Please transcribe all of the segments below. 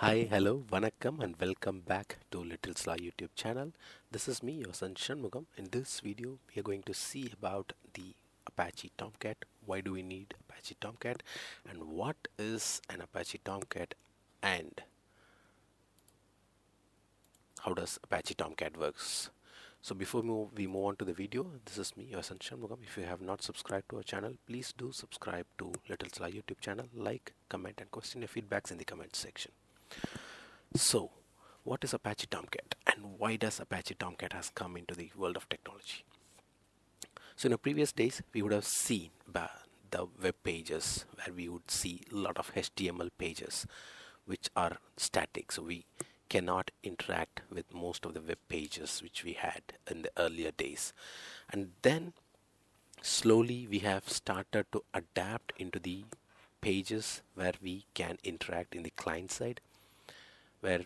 Hi, hello, vanakkam and welcome back to Little's Law YouTube channel. This is me, Vasanthan Shanmugam. In this video, we are going to see about the Apache Tomcat. Why do we need Apache Tomcat? And what is an Apache Tomcat? And how does Apache Tomcat works? So before we move on to the video, this is me, Vasanthan Shanmugam. If you have not subscribed to our channel, please do subscribe to Little's Law YouTube channel. Like, comment and question your feedbacks in the comment section. So, what is Apache Tomcat and why does Apache Tomcat has come into the world of technology? So in the previous days, we would have seen the web pages where we would see a lot of HTML pages which are static. So we cannot interact with most of the web pages which we had in the earlier days, and then slowly we have started to adapt into the pages where we can interact in the client side, where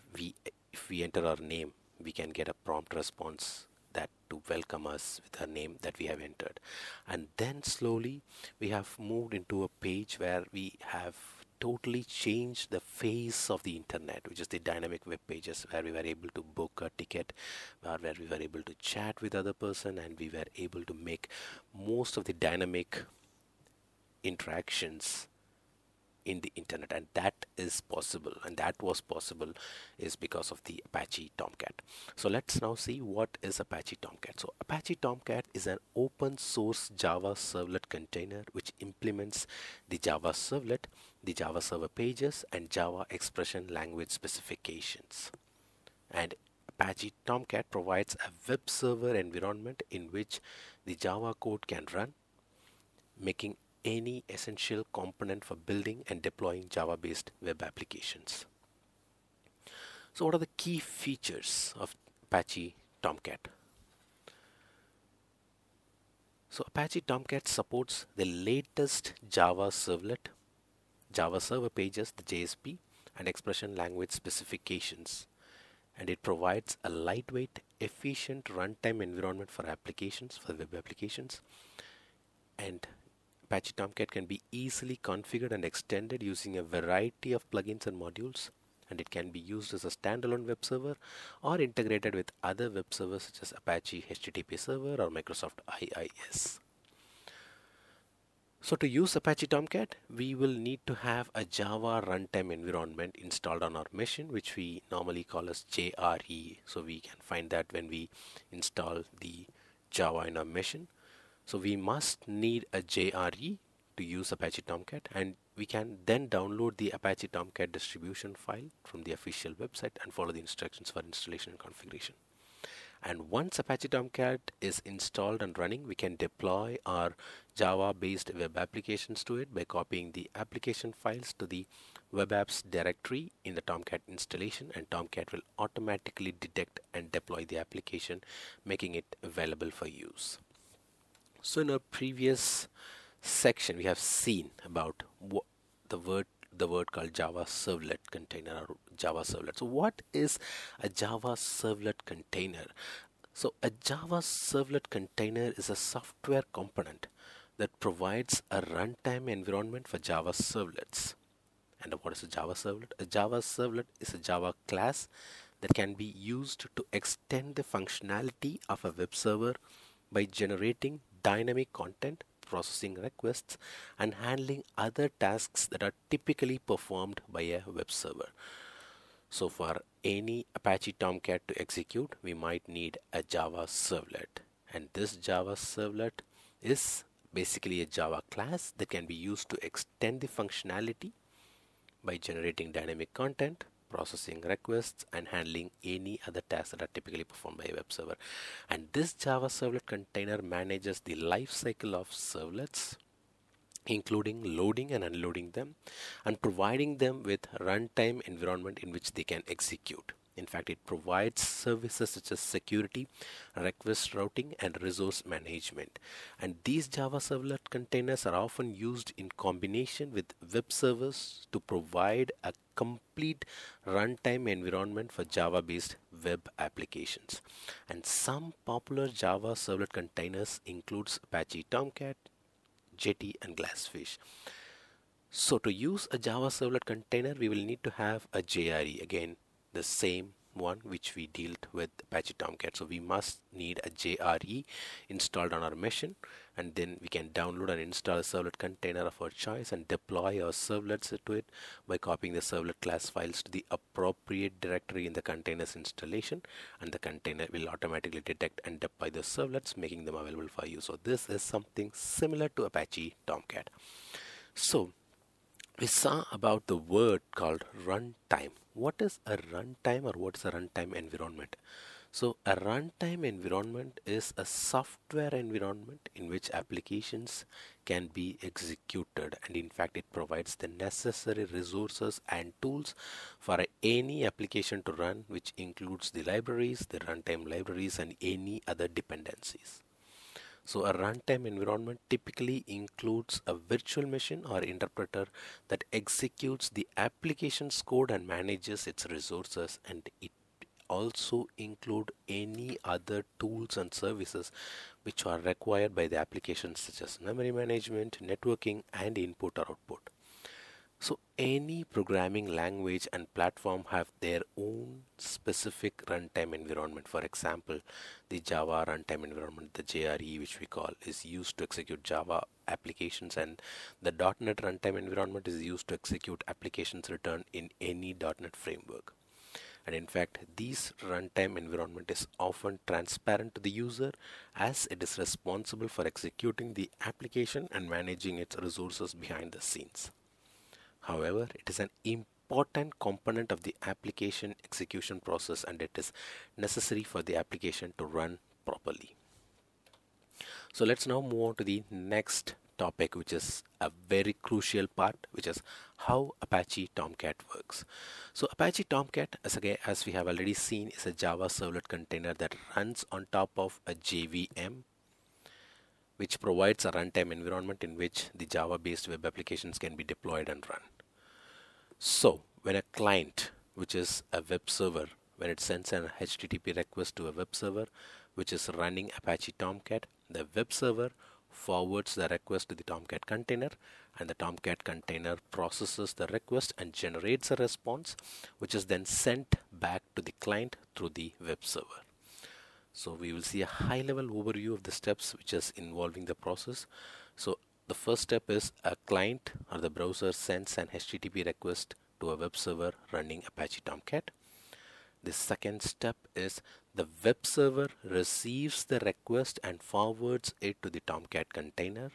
if we enter our name, we can get a prompt response that to welcome us with our name that we have entered. And then slowly we have moved into a page where we have totally changed the face of the internet, which is the dynamic web pages, where we were able to book a ticket, where we were able to chat with other person, and we were able to make most of the dynamic interactions in the internet. And that is possible, and that was possible is because of the Apache Tomcat. So let's now see what is Apache Tomcat. So Apache Tomcat is an open source Java servlet container which implements the Java servlet, the Java server pages and Java expression language specifications. And Apache Tomcat provides a web server environment in which the Java code can run, making any essential component for building and deploying Java-based web applications. So what are the key features of Apache Tomcat? So Apache Tomcat supports the latest Java servlet, Java server pages, the JSP, and expression language specifications. And it provides a lightweight, efficient runtime environment for applications, for web applications. And Apache Tomcat can be easily configured and extended using a variety of plugins and modules, and it can be used as a standalone web server or integrated with other web servers such as Apache HTTP Server or Microsoft IIS. So to use Apache Tomcat, we will need to have a Java runtime environment installed on our machine, which we normally call as JRE. So we can find that when we install the Java in our machine. So we must need a JRE to use Apache Tomcat, and we can then download the Apache Tomcat distribution file from the official website and follow the instructions for installation and configuration. And once Apache Tomcat is installed and running, we can deploy our Java-based web applications to it by copying the application files to the web apps directory in the Tomcat installation, and Tomcat will automatically detect and deploy the application, making it available for use. So in our previous section, we have seen about the word called Java servlet container or Java servlet. So what is a Java servlet container? So a Java servlet container is a software component that provides a runtime environment for Java servlets. And what is a Java servlet? A Java servlet is a Java class that can be used to extend the functionality of a web server by generating dynamic content, processing requests, and handling other tasks that are typically performed by a web server. So for any Apache Tomcat to execute, we might need a Java servlet. And this Java servlet is basically a Java class that can be used to extend the functionality by generating dynamic content, processing requests and handling any other tasks that are typically performed by a web server. And this Java servlet container manages the life cycle of servlets, including loading and unloading them and providing them with runtime environment in which they can execute. In fact, it provides services such as security, request routing and resource management. And these Java servlet containers are often used in combination with web servers to provide a complete runtime environment for Java-based web applications. And some popular Java servlet containers includes Apache Tomcat, Jetty and Glassfish. So to use a Java servlet container, we will need to have a JRE, again the same one which we dealt with Apache Tomcat. So we must need a JRE installed on our machine, and then we can download and install a servlet container of our choice and deploy our servlets to it by copying the servlet class files to the appropriate directory in the container's installation, and the container will automatically detect and deploy the servlets, making them available for you. So this is something similar to Apache Tomcat. So we saw about the word called runtime. What is a runtime, or what's a runtime environment? So a runtime environment is a software environment in which applications can be executed, and in fact it provides the necessary resources and tools for any application to run, which includes the libraries, the runtime libraries, and any other dependencies. So a runtime environment typically includes a virtual machine or interpreter that executes the application's code and manages its resources, and it also includes any other tools and services which are required by the application, such as memory management, networking, and input or output. So any programming language and platform have their own specific runtime environment. For example, the Java runtime environment, the JRE which we call, is used to execute Java applications, and the .NET runtime environment is used to execute applications written in any .NET framework. And in fact, this runtime environment is often transparent to the user, as it is responsible for executing the application and managing its resources behind the scenes. However, it is an important component of the application execution process, and it is necessary for the application to run properly. So let's now move on to the next topic, which is a very crucial part, which is how Apache Tomcat works. So Apache Tomcat, as we have already seen, is a Java servlet container that runs on top of a JVM, which provides a runtime environment in which the Java-based web applications can be deployed and run. So when a client, which is a web server, when it sends an HTTP request to a web server which is running Apache Tomcat, the web server forwards the request to the Tomcat container, and the Tomcat container processes the request and generates a response, which is then sent back to the client through the web server. So we will see a high level overview of the steps which is involving the process. So the first step is a client or the browser sends an HTTP request to a web server running Apache Tomcat. The second step is the web server receives the request and forwards it to the Tomcat container.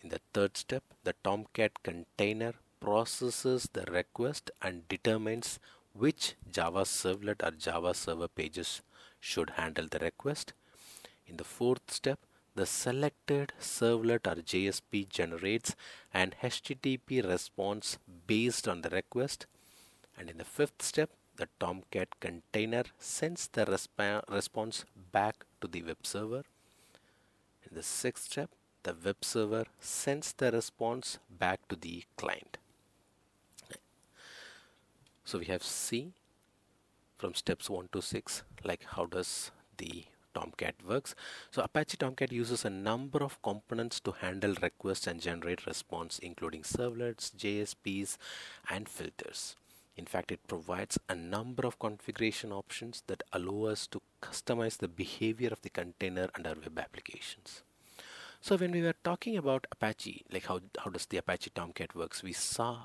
In the third step, the Tomcat container processes the request and determines which Java servlet or Java server pages should handle the request. In the fourth step, the selected servlet or JSP generates an HTTP response based on the request. And in the fifth step, the Tomcat container sends the response back to the web server. In the sixth step, the web server sends the response back to the client. So we have seen from steps 1 to 6, like how does the Tomcat works. So Apache Tomcat uses a number of components to handle requests and generate response, including servlets, JSPs, and filters. In fact, it provides a number of configuration options that allow us to customize the behavior of the container and our web applications. So when we were talking about Apache, like how does the Apache Tomcat works, we saw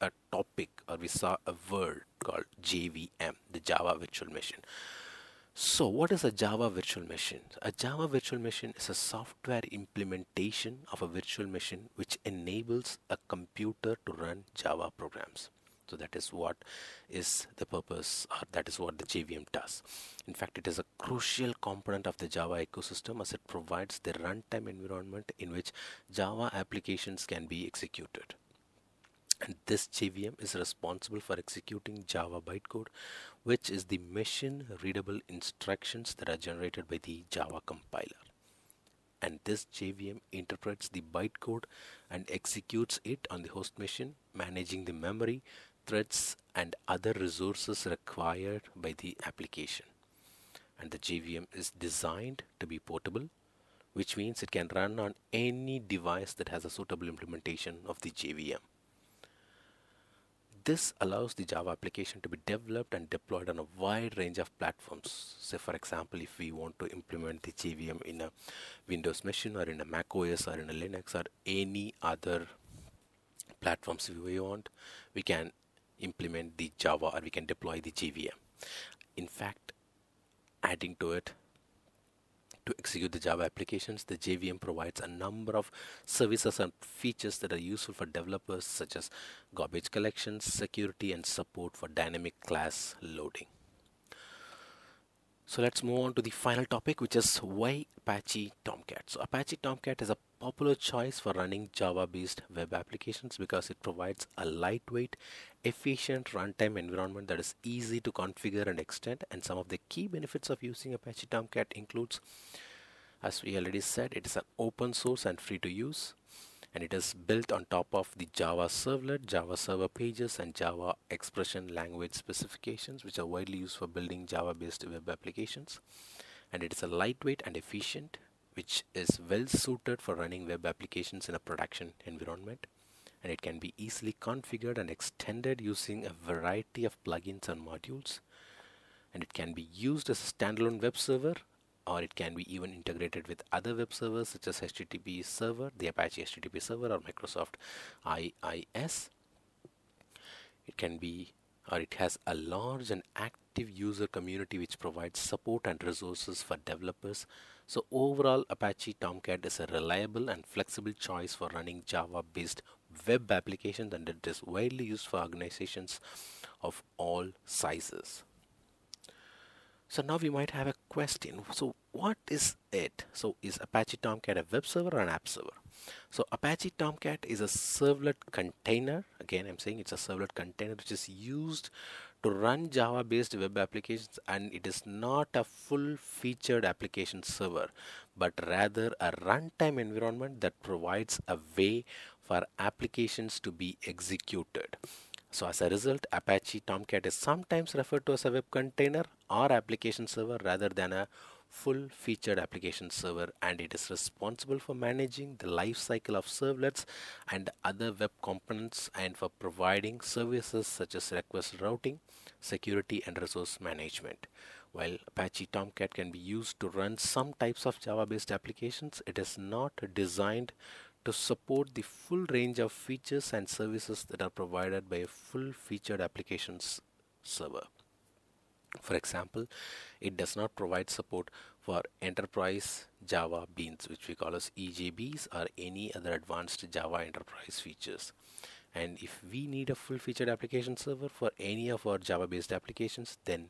a topic, or we saw a word called JVM, the Java virtual machine. So what is a Java virtual machine? A Java virtual machine is a software implementation of a virtual machine which enables a computer to run Java programs. So that is what is the purpose, or that is what the JVM does. In fact, it is a crucial component of the Java ecosystem, as it provides the runtime environment in which Java applications can be executed. And this JVM is responsible for executing Java bytecode, which is the machine readable instructions that are generated by the Java compiler. And this JVM interprets the bytecode and executes it on the host machine, managing the memory, threads, and other resources required by the application. And the JVM is designed to be portable, which means it can run on any device that has a suitable implementation of the JVM. This allows the Java application to be developed and deployed on a wide range of platforms. Say, for example, if we want to implement the JVM in a Windows machine or in a Mac OS or in a Linux or any other platforms we want, we can implement the Java or we can deploy the JVM. In fact, adding to it, to execute the Java applications, the JVM provides a number of services and features that are useful for developers, such as garbage collection, security, and support for dynamic class loading. So let's move on to the final topic, which is why Apache Tomcat. So Apache Tomcat is a popular choice for running Java-based web applications because it provides a lightweight, efficient runtime environment that is easy to configure and extend. And some of the key benefits of using Apache Tomcat includes, as we already said, it is an open source and free to use, and it is built on top of the Java servlet, Java Server Pages, and Java Expression Language specifications, which are widely used for building Java-based web applications. And it is a lightweight and efficient, which is well suited for running web applications in a production environment. And it can be easily configured and extended using a variety of plugins and modules. And it can be used as a standalone web server, or it can be even integrated with other web servers such as HTTP Server, the Apache HTTP Server, or Microsoft IIS. It can be, or it has a large and active user community which provides support and resources for developers. So overall, Apache Tomcat is a reliable and flexible choice for running Java-based web applications, and it is widely used for organizations of all sizes. So now we might have a question. So what is it? So is Apache Tomcat a web server or an app server? So Apache Tomcat is a servlet container. Again, I'm saying it's a servlet container which is used to run Java-based web applications, and it is not a full-featured application server, but rather a runtime environment that provides a way for applications to be executed. So as a result, Apache Tomcat is sometimes referred to as a web container or application server rather than a full-featured application server, and it is responsible for managing the lifecycle of servlets and other web components and for providing services such as request routing, security, and resource management. While Apache Tomcat can be used to run some types of Java-based applications, it is not designed to support the full range of features and services that are provided by a full-featured applications server. For example, it does not provide support for enterprise Java beans, which we call as EJBs, or any other advanced Java enterprise features. And if we need a full-featured application server for any of our Java-based applications, then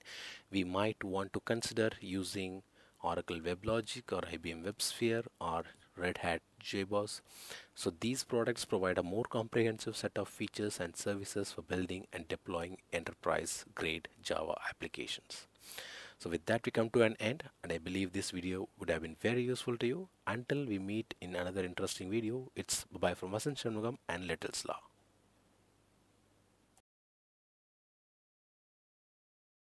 we might want to consider using Oracle WebLogic or IBM WebSphere or Red Hat JBoss. So these products provide a more comprehensive set of features and services for building and deploying enterprise-grade Java applications. So with that, we come to an end, and I believe this video would have been very useful to you. Until we meet in another interesting video, it's bye-bye from Vasanthan Shanmugam and Little's Law.